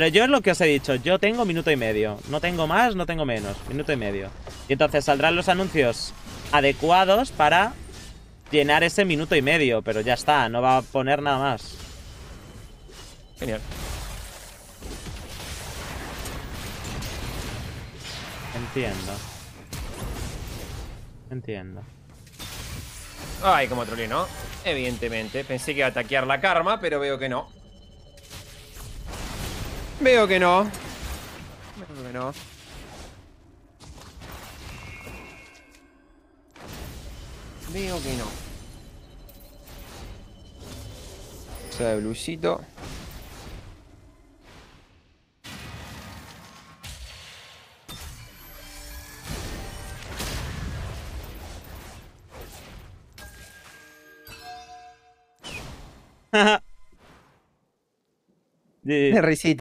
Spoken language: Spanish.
Pero yo es lo que os he dicho, yo tengo minuto y medio. No tengo más, no tengo menos, minuto y medio. Y entonces saldrán los anuncios adecuados para llenar ese minuto y medio. Pero ya está, no va a poner nada más. Genial. Entiendo. Entiendo. Ay, como troleo, ¿no? Evidentemente. Pensé que iba a taquear la karma, pero veo que no. Veo que no. Veo que no. Veo que no. O sea, de blusito. Risita.